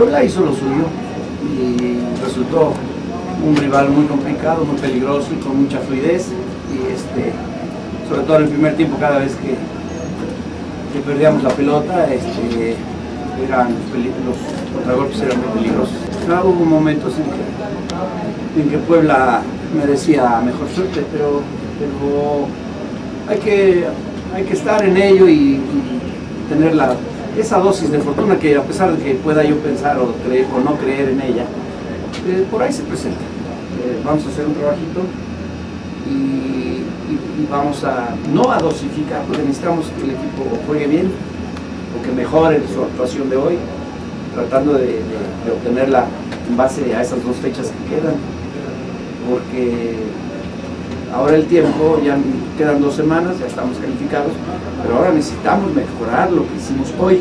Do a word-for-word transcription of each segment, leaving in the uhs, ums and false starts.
Puebla hizo lo suyo y resultó un rival muy complicado, muy peligroso y con mucha fluidez. Y este, sobre todo en el primer tiempo, cada vez que, que perdíamos la pelota, este, eran los contragolpes eran muy peligrosos. Claro, hubo momentos en que, en que Puebla merecía mejor suerte, pero, pero hay, que, hay que estar en ello y, y tener la, esa dosis de fortuna que, a pesar de que pueda yo pensar o creer o no creer en ella, eh, por ahí se presenta. Eh, vamos a hacer un trabajito y, y, y vamos a no a dosificar, porque necesitamos que el equipo juegue bien o que mejore su actuación de hoy, tratando de, de, de obtenerla en base a esas dos fechas que quedan, porque ahora el tiempo, ya quedan dos semanas, ya estamos calificados, pero ahora necesitamos mejorar lo que hicimos hoy.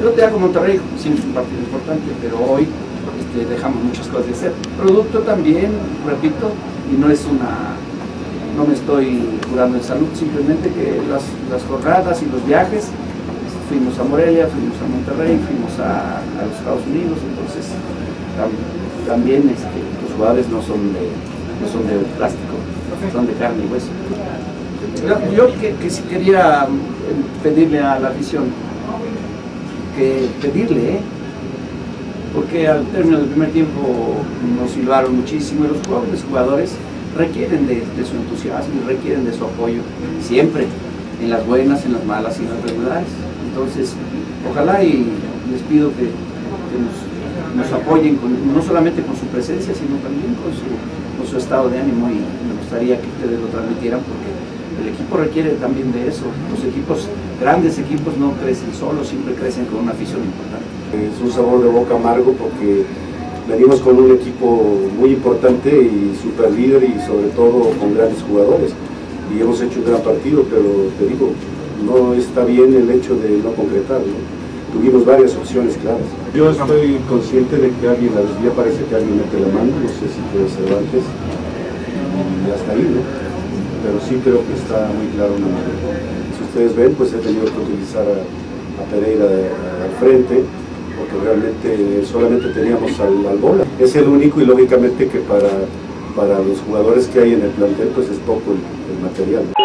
El otro día con Monterrey hicimos un partido importante, pero hoy este, dejamos muchas cosas de hacer. Producto también, repito, y no es una, no me estoy curando en salud, simplemente que las, las jornadas y los viajes, fuimos a Morelia, fuimos a Monterrey, fuimos a, a los Estados Unidos, entonces también este, los jugadores no son de, no son de plástico, son de carne y hueso. Yo que, que sí quería pedirle a la afición, que pedirle, ¿eh? Porque al término del primer tiempo nos silbaron muchísimo y los jugadores, jugadores requieren de, de su entusiasmo y requieren de su apoyo, siempre, en las buenas, en las malas y en las regulares. Entonces, ojalá y les pido que, que nos, nos apoyen, con, no solamente con su presencia, sino también con su, con su estado de ánimo, y me gustaría que ustedes lo transmitieran, porque el equipo requiere también de eso. Los equipos, grandes equipos, no crecen solos, siempre crecen con una afición importante. Es un sabor de boca amargo porque venimos con un equipo muy importante y super líder, y sobre todo con grandes jugadores, y hemos hecho un gran partido, pero te digo, no está bien el hecho de no concretarlo. Tuvimos varias opciones claras. Yo estoy consciente de que alguien, a los días parece que alguien mete la mano, no sé si fue Cervantes, y hasta ahí, ¿no? Pero sí creo que está muy claro una mano. Si ustedes ven, pues he tenido que utilizar a, a Pereira al frente, porque realmente solamente teníamos al, al bola. Es el único, y lógicamente que para, para los jugadores que hay en el plantel, pues es poco el, el material.